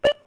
Boop.